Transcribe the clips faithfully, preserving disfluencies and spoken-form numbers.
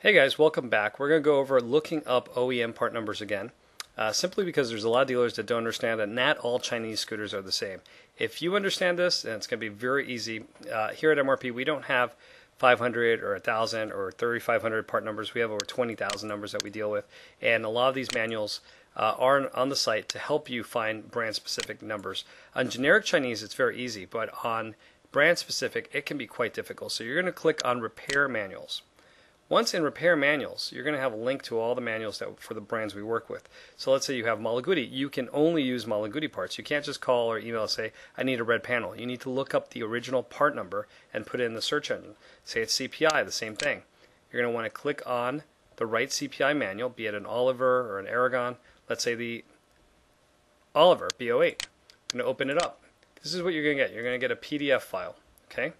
Hey guys, welcome back. We're going to go over looking up O E M part numbers again, uh, simply because there's a lot of dealers that don't understand that not all Chinese scooters are the same. If you understand this, then it's going to be very easy. Uh, here at M R P, we don't have five hundred or one thousand or thirty-five hundred part numbers. We have over twenty thousand numbers that we deal with, and a lot of these manuals uh, are on the site to help you find brand-specific numbers. On generic Chinese, it's very easy, but on brand-specific, it can be quite difficult. So you're going to click on Repair Manuals. Once in Repair Manuals, you're going to have a link to all the manuals that for the brands we work with. So let's say you have Malaguti. You can only use Malaguti parts. You can't just call or email and say, I need a red panel. You need to look up the original part number and put it in the search engine. Say it's C P I, the same thing. You're going to want to click on the right C P I manual, be it an Oliver or an Aragon. Let's say the Oliver B oh eight. I'm going to open it up. This is what you're going to get. You're going to get a P D F file, okay?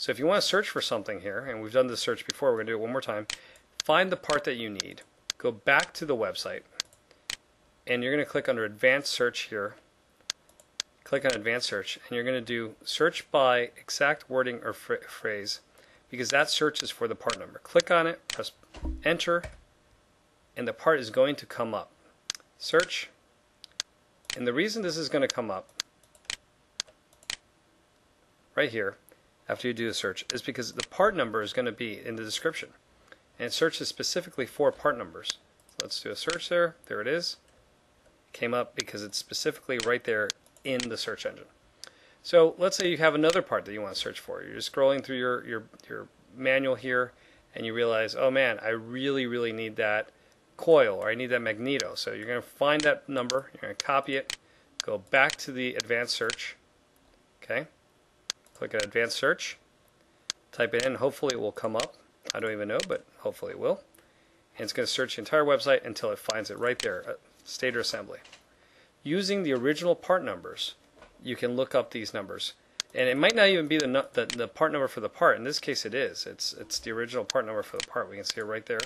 So if you want to search for something here, and we've done this search before, we're going to do it one more time, find the part that you need. Go back to the website, and you're going to click under Advanced Search here. Click on Advanced Search, and you're going to do Search by Exact Wording or Phrase, because that search is for the part number. Click on it, press Enter, and the part is going to come up. Search, and the reason this is going to come up right here, after you do the search, is because the part number is going to be in the description. And it searches specifically for part numbers. So let's do a search there. There it is. It came up because it's specifically right there in the search engine. So let's say you have another part that you want to search for. You're just scrolling through your, your, your manual here, and you realize, oh man, I really, really need that coil, or I need that magneto. So you're going to find that number. You're going to copy it. Go back to the advanced search. Okay. Click on Advanced Search, type it in, hopefully it will come up. I don't even know, but hopefully it will. And it's going to search the entire website until it finds it right there, Stator Assembly. Using the original part numbers, you can look up these numbers. And it might not even be the, the, the part number for the part. In this case it is. It's, it's the original part number for the part. We can see it right there.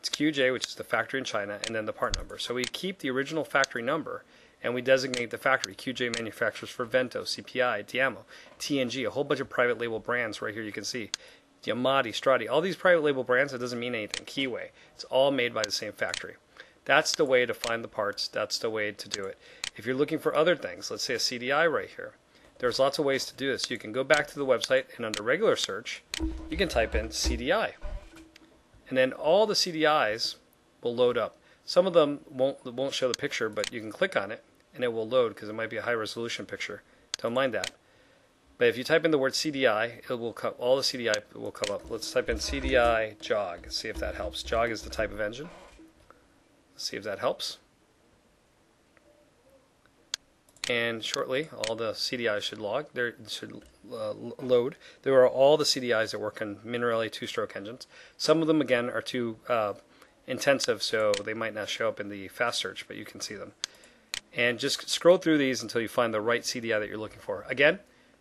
It's Q J, which is the factory in China, and then the part number. So we keep the original factory number, and we designate the factory. Q J manufactures for Vento, C P I, Diamo, T N G, a whole bunch of private label brands right here you can see. Yamati, Stradi, all these private label brands, it doesn't mean anything. Keyway, it's all made by the same factory. That's the way to find the parts. That's the way to do it. If you're looking for other things, let's say a C D I right here. There's lots of ways to do this. You can go back to the website, and under regular search, you can type in C D I. And then all the C D Is will load up. Some of them won't, won't show the picture, but you can click on it, and it will load because it might be a high-resolution picture. Don't mind that. But if you type in the word C D I, it will come, all the C D I will come up. Let's type in C D I jog, see if that helps. Jog is the type of engine. Let's see if that helps. And shortly, all the C D Is should log. There should uh, load. There are all the C D Is that work on Minarelli two-stroke engines. Some of them, again, are too uh, intensive, so they might not show up in the fast search, but you can see them. And just scroll through these until you find the right C D I that you're looking for. Again,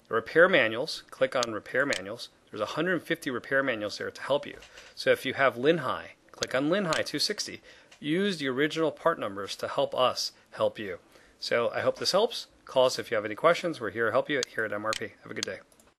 the repair manuals, click on repair manuals. There's one hundred fifty repair manuals there to help you. So if you have Linhai, click on Linhai two sixty. Use the original part numbers to help us help you. So I hope this helps. Call us if you have any questions. We're here to help you here at M R P. Have a good day.